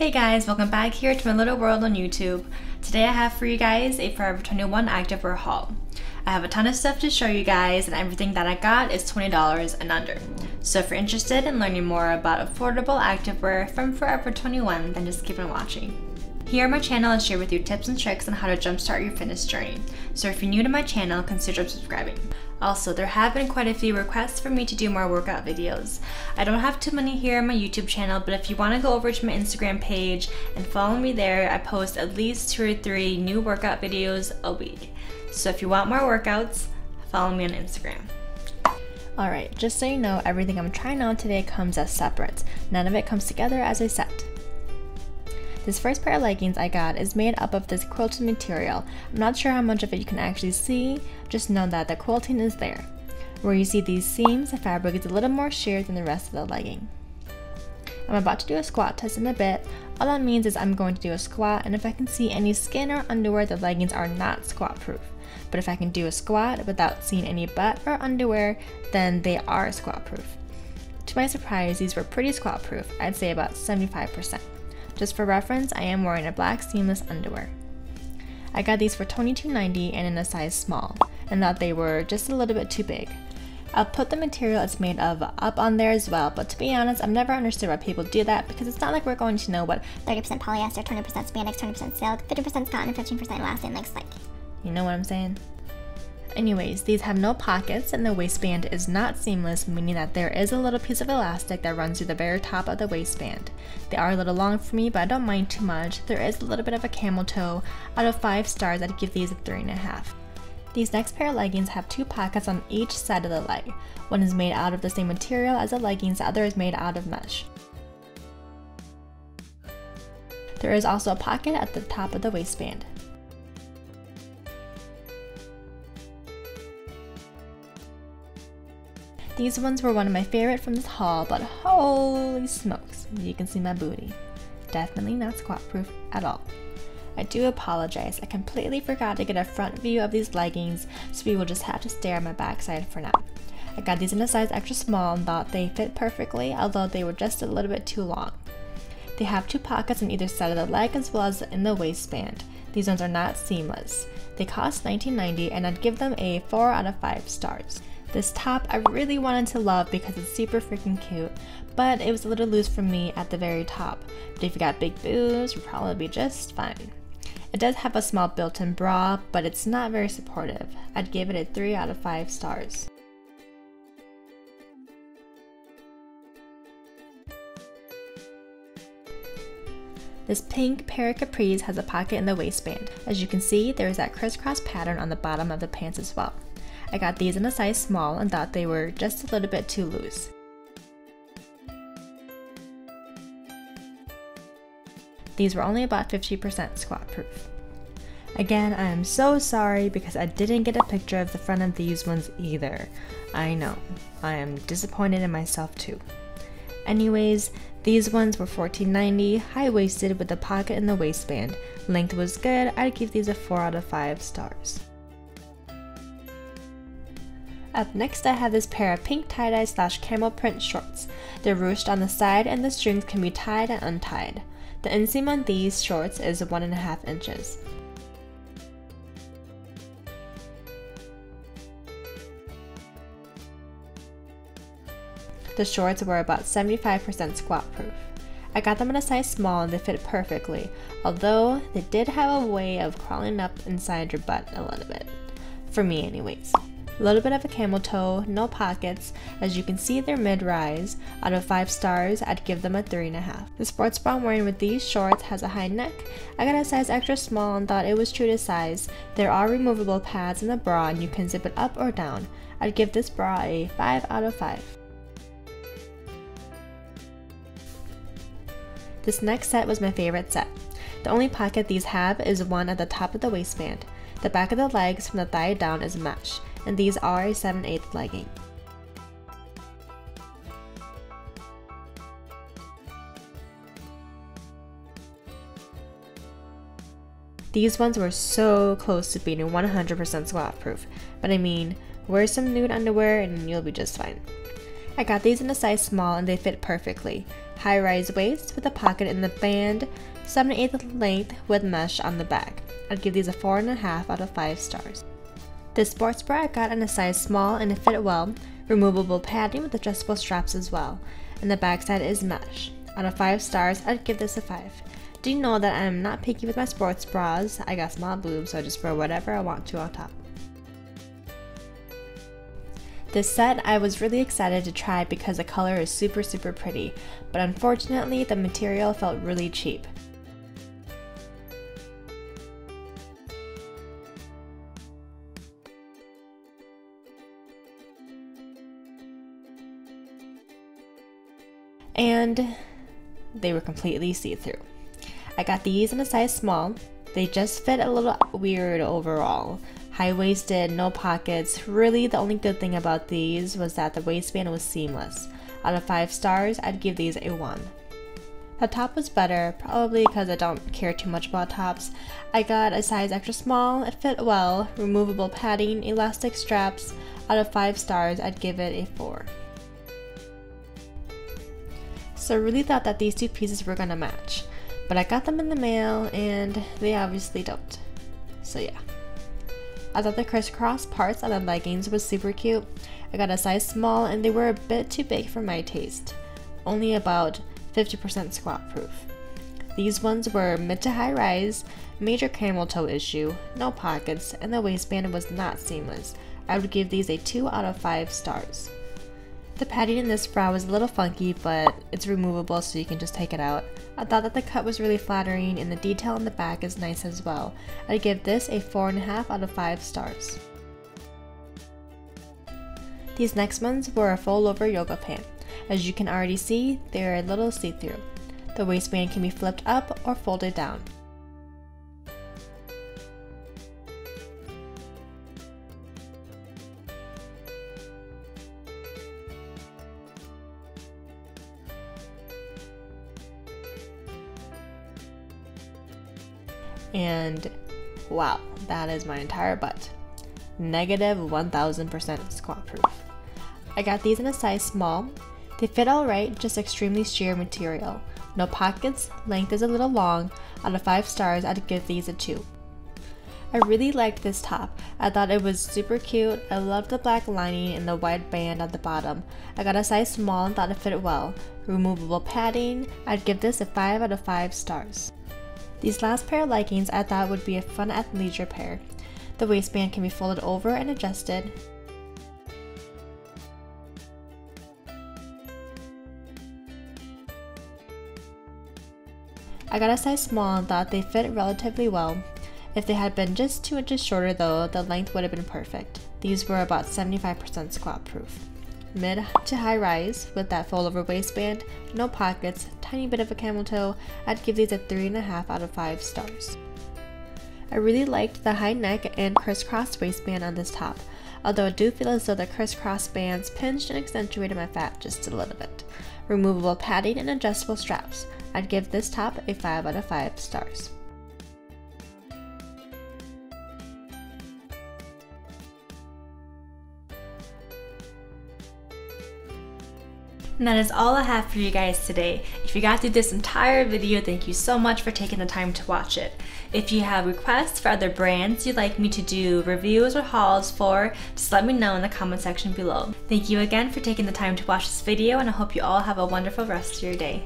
Hey guys, welcome back here to my little world on YouTube. Today I have for you guys a Forever 21 activewear haul. I have a ton of stuff to show you guys, and everything that I got is $20 and under. So if you're interested in learning more about affordable activewear from Forever 21, then just keep on watching. Here on my channel I share with you tips and tricks on how to jumpstart your fitness journey. So if you're new to my channel, consider subscribing. Also, there have been quite a few requests for me to do more workout videos. I don't have too many here on my YouTube channel, but if you want to go over to my Instagram page and follow me there, I post at least 2 or 3 new workout videos a week. So if you want more workouts, follow me on Instagram. Alright, just so you know, everything I'm trying on today comes as separate. None of it comes together as a set. This first pair of leggings I got is made up of this quilted material. I'm not sure how much of it you can actually see, just know that the quilting is there. Where you see these seams, the fabric is a little more sheer than the rest of the legging. I'm about to do a squat test in a bit. All that means is I'm going to do a squat, and if I can see any skin or underwear, the leggings are not squat proof. But if I can do a squat without seeing any butt or underwear, then they are squat proof. To my surprise, these were pretty squat proof, I'd say about 75%. Just for reference, I am wearing a black seamless underwear. I got these for $22.90 and in a size small, and thought they were just a little bit too big. I'll put the material it's made of up on there as well, but to be honest, I've never understood why people do that, because it's not like we're going to know what 30% polyester, 20% spandex, 20% silk, 50% cotton, and 15% elastin looks like. You know what I'm saying? Anyways, these have no pockets and the waistband is not seamless, meaning that there is a little piece of elastic that runs through the very top of the waistband. They are a little long for me, but I don't mind too much. There is a little bit of a camel toe. Out of 5 stars, I'd give these a 3.5. These next pair of leggings have 2 pockets on each side of the leg. One is made out of the same material as the leggings, the other is made out of mesh. There is also a pocket at the top of the waistband. These ones were one of my favorite from this haul, but holy smokes, you can see my booty. Definitely not squat proof at all. I do apologize, I completely forgot to get a front view of these leggings, so we will just have to stare at my backside for now. I got these in a size extra small and thought they fit perfectly, although they were just a little bit too long. They have 2 pockets on either side of the leg as well as in the waistband. These ones are not seamless. They cost $19.90 and I'd give them a 4 out of 5 stars. This top I really wanted to love because it's super freaking cute, but it was a little loose for me at the very top. But if you got big boobs, you'll probably be just fine. It does have a small built-in bra, but it's not very supportive. I'd give it a 3 out of 5 stars. This pink pair of capris has a pocket in the waistband. As you can see, there is that crisscross pattern on the bottom of the pants as well. I got these in a size small and thought they were just a little bit too loose. These were only about 50% squat proof. Again, I am so sorry because I didn't get a picture of the front of these ones either. I know, I am disappointed in myself too. Anyways, these ones were $14.90, high-waisted with a pocket in the waistband. Length was good, I'd give these a 4 out of 5 stars. Up next, I have this pair of pink tie-dye / camel print shorts. They're ruched on the side and the strings can be tied and untied. The inseam on these shorts is 1.5 inches. The shorts were about 75% squat proof. I got them in a size small and they fit perfectly, although they did have a way of crawling up inside your butt a little bit. For me anyways. A little bit of a camel toe, no pockets. As you can see, they're mid-rise. Out of 5 stars, I'd give them a 3.5. The sports bra I'm wearing with these shorts has a high neck. I got a size extra small and thought it was true to size. There are removable pads in the bra and you can zip it up or down. I'd give this bra a 5 out of 5. This next set was my favorite set. The only pocket these have is one at the top of the waistband. The back of the legs from the thigh down is mesh, and these are a 7/8 legging. These ones were so close to being 100% squat proof, but I mean, wear some nude underwear and you'll be just fine. I got these in a size small and they fit perfectly. high-rise waist with a pocket in the band, 7/8 length with mesh on the back. I'd give these a 4.5 out of 5 stars. This sports bra I got in a size small and it fit well, removable padding with adjustable straps as well, and the backside is mesh. Out of 5 stars, I'd give this a 5. Do you know that I am not picky with my sports bras? I got small boobs, so I just wear whatever I want to on top. This set I was really excited to try because the color is super pretty, but unfortunately the material felt really cheap. And they were completely see-through. I got these in a size small. They just fit a little weird overall. High-waisted, no pockets. Really, the only good thing about these was that the waistband was seamless. Out of 5 stars, I'd give these a 1. The top was better, probably because I don't care too much about tops. I got a size extra small, it fit well, removable padding, elastic straps. Out of 5 stars, I'd give it a 4. So I really thought that these two pieces were gonna match. But I got them in the mail and they obviously don't. So yeah. I thought the crisscross parts on the leggings was super cute. I got a size small and they were a bit too big for my taste. Only about 50% squat proof. These ones were mid to high rise, major camel toe issue, no pockets, and the waistband was not seamless. I would give these a 2 out of 5 stars. The padding in this bra was a little funky, but it's removable so you can just take it out. I thought that the cut was really flattering and the detail on the back is nice as well. I'd give this a 4.5 out of 5 stars. These next ones were a fold-over yoga pant. As you can already see, they are a little see-through. The waistband can be flipped up or folded down. And wow, that is my entire butt. Negative 1000% squat proof. I got these in a size small. They fit alright, just extremely sheer material. No pockets, length is a little long. Out of 5 stars, I'd give these a 2. I really liked this top. I thought it was super cute. I love the black lining and the wide band at the bottom. I got a size small and thought it fit well. Removable padding, I'd give this a 5 out of 5 stars. These last pair of leggings I thought would be a fun athleisure pair. The waistband can be folded over and adjusted. I got a size small and thought they fit relatively well. If they had been just 2 inches shorter though, the length would have been perfect. These were about 75% squat proof. Mid to high rise with that fold over waistband, no pockets, tiny bit of a camel toe, I'd give these a 3.5 out of 5 stars. I really liked the high neck and crisscross waistband on this top, although I do feel as though the crisscross bands pinched and accentuated my fat just a little bit. Removable padding and adjustable straps, I'd give this top a 5 out of 5 stars. And that is all I have for you guys today. If you got through this entire video, thank you so much for taking the time to watch it. If you have requests for other brands you'd like me to do reviews or hauls for, just let me know in the comment section below. Thank you again for taking the time to watch this video, and I hope you all have a wonderful rest of your day.